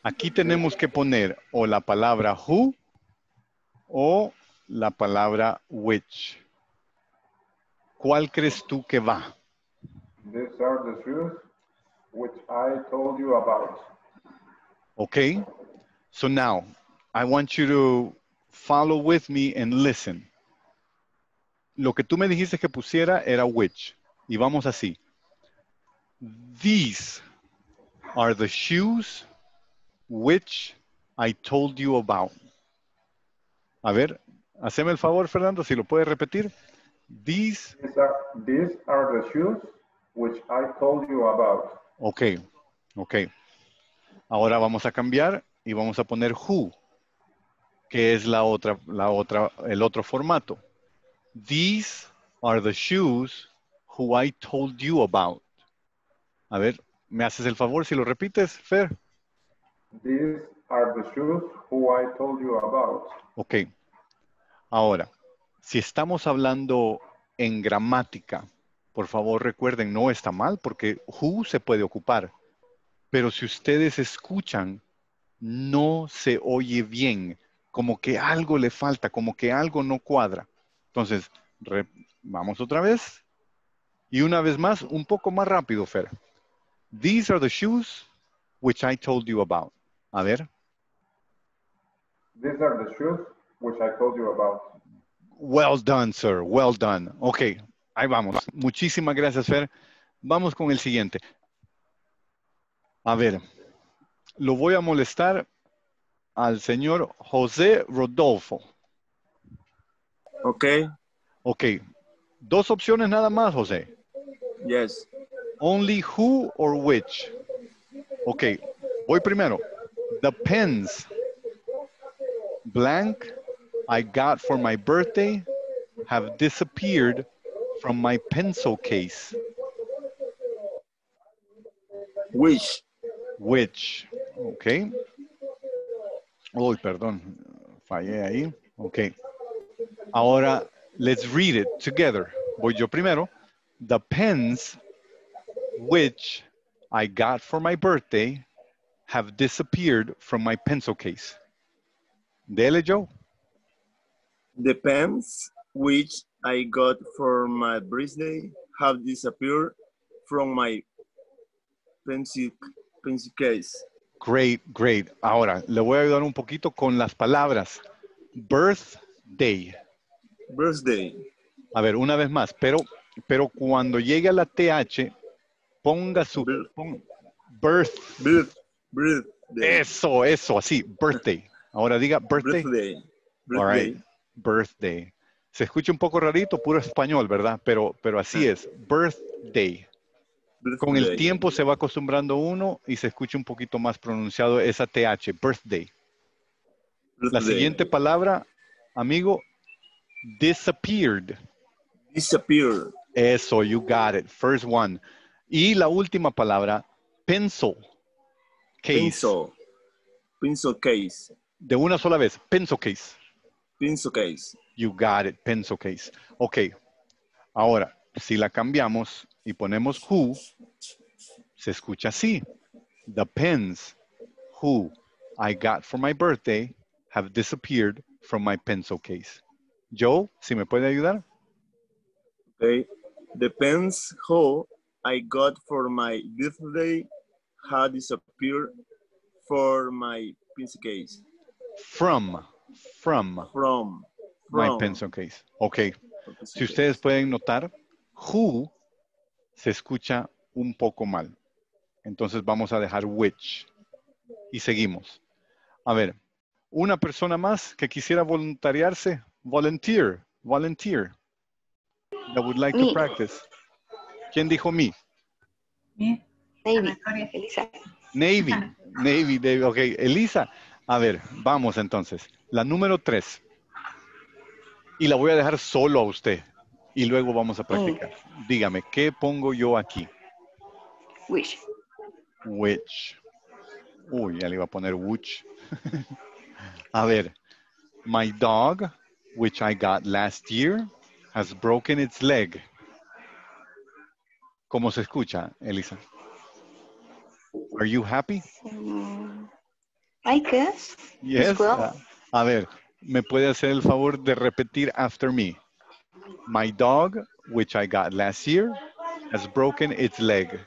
Aquí tenemos que poner o la palabra who o la palabra which. ¿Cuál crees tú que va? These are the shoes which I told you about. Okay. So now, I want you to follow with me and listen. Lo que tú me dijiste que pusiera era which. Y vamos así. These are the shoes which I told you about. A ver, haceme el favor, Fernando, si lo puedes repetir. These, these, are, these are the shoes which I told you about. Ok, ok. Ahora vamos a cambiar y vamos a poner who, que es la otra, la otra, el otro formato. These are the shoes who I told you about. A ver, ¿me haces el favor si lo repites, Fer? These are the shoes who I told you about. Ok. Ahora, si estamos hablando en gramática, por favor recuerden, no está mal porque who se puede ocupar. Pero si ustedes escuchan, no se oye bien. Como que algo le falta, como que algo no cuadra. Entonces, re, vamos otra vez. Y una vez más, un poco más rápido, Fer. These are the shoes which I told you about. A ver. These are the shoes which I told you about. Well done, sir. Well done. Ok, ahí vamos. Muchísimas gracias, Fer. Vamos con el siguiente. A ver, lo voy a molestar al señor José Rodolfo. Ok. Ok. Dos opciones nada más, José. Yes. Only who or which. Ok. Voy primero. The pens. Blank I got for my birthday have disappeared from my pencil case. Which. Which. Ok. Uy, perdón. Fallé ahí. Ok. Ahora, let's read it together. Voy yo primero. The pens which I got for my birthday have disappeared from my pencil case. Dele, Joe. The pens which I got for my birthday have disappeared from my pencil, pencil case. Great, great. Ahora, le voy a ayudar un poquito con las palabras. Birthday. Birthday. A ver, una vez más. Pero, pero cuando llegue a la T H, ponga su... Ponga, birth. Birth. Birthday. Eso, eso, así. Birthday. Ahora diga birthday. Birthday. Birthday. All right. Birthday. Se escucha un poco rarito, puro español, ¿verdad? Pero, pero así es. Birthday. Birthday. Con el tiempo se va acostumbrando uno y se escucha un poquito más pronunciado esa T H. Birthday. Birthday. La siguiente palabra, amigo, disappeared. Disappeared. Eso, you got it. First one. Y la última palabra, pencil case. Pencil. Pencil case. De una sola vez. Pencil case. Pencil case. You got it. Pencil case. Ok. Ahora, si la cambiamos y ponemos who, se escucha así. The pens who I got for my birthday have disappeared from my pencil case. Joe, si me puede ayudar. Okay. The pens who I got for my birthday have disappeared for my pencil case. From. From. From. My from. Pencil case. Ok. Pencil si case. Ustedes pueden notar, who se escucha un poco mal. Entonces vamos a dejar which. Y seguimos. A ver, una persona más que quisiera voluntariarse. Volunteer. Volunteer. I would like me. To practice. ¿Quién dijo me? Me. Navy. Elisa. Navy. Navy. Navy. Ok. Elisa. A ver, vamos entonces. La número tres. Y la voy a dejar solo a usted. Y luego vamos a practicar. Mm. Dígame, ¿qué pongo yo aquí? Which. Which. Uy, ya le iba a poner which. A ver. My dog, which I got last year, has broken its leg. ¿Cómo se escucha, Elisa? Are you happy? Um, I guess. Yes. Well. A ver, ¿me puede hacer el favor de repetir after me? My dog, which I got last year, has broken its leg.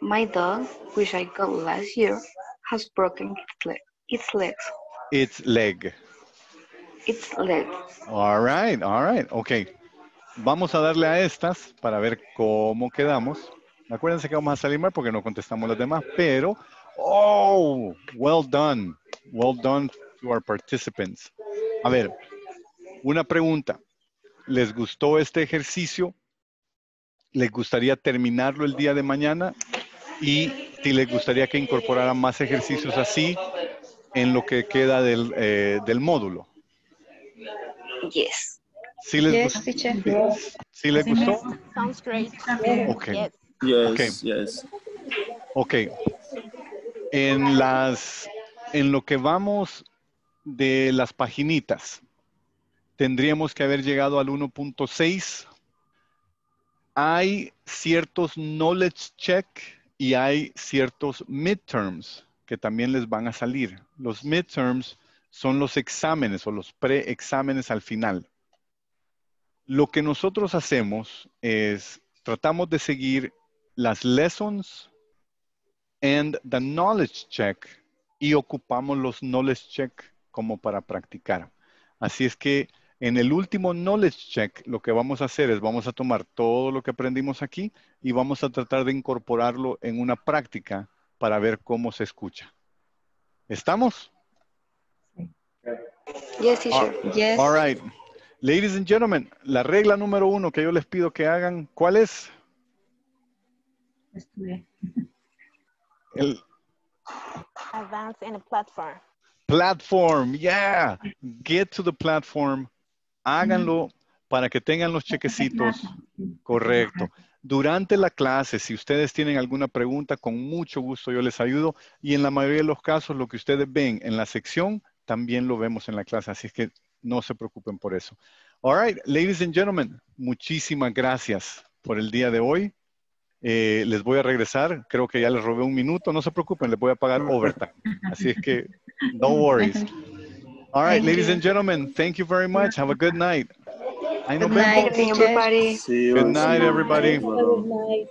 My dog, which I got last year, has broken its leg. Its legs. Its leg. Its leg. All right, all right. Ok. Vamos a darle a estas para ver cómo quedamos. Acuérdense que vamos a salir mal porque no contestamos las demás, pero... Oh, well done. Well done to our participants. A ver, una pregunta. ¿Les gustó este ejercicio? ¿Les gustaría terminarlo el día de mañana? Y si les gustaría que incorporaran más ejercicios así en lo que queda del, eh, del módulo. Yes. ¿Sí les, yes, gustó? Yes. ¿Sí les gustó? Sounds great. Ok. Yes. Yes. Okay. Yes. Ok. En las en lo que vamos de las paginitas, tendríamos que haber llegado al uno punto seis. Hay ciertos knowledge check y hay ciertos midterms que también les van a salir. Los midterms son los exámenes o los preexámenes al final. Lo que nosotros hacemos es tratamos de seguir las lessons and the knowledge check y ocupamos los knowledge check como para practicar. Así es que en el último knowledge check lo que vamos a hacer es vamos a tomar todo lo que aprendimos aquí y vamos a tratar de incorporarlo en una práctica para ver cómo se escucha. ¿Estamos? Yes, teacher. All, yes. All right. Ladies and gentlemen, la regla número uno que yo les pido que hagan, ¿cuál es? Estudiar. El... Advance in a platform. Platform, yeah. Get to the platform. Háganlo para que tengan los chequecitos. Correcto. Durante la clase, si ustedes tienen alguna pregunta, con mucho gusto yo les ayudo. Y en la mayoría de los casos, lo que ustedes ven en la sección, también lo vemos en la clase. Así que no se preocupen por eso. All right, ladies and gentlemen, muchísimas gracias por el día de hoy. Eh, les voy a regresar. Creo que ya les robé un minuto. No se preocupen, les voy a pagar overtime. Así es que, no worries. All right, ladies and gentlemen, thank you very much. Have a good night. Good night, everybody. Good night, everybody.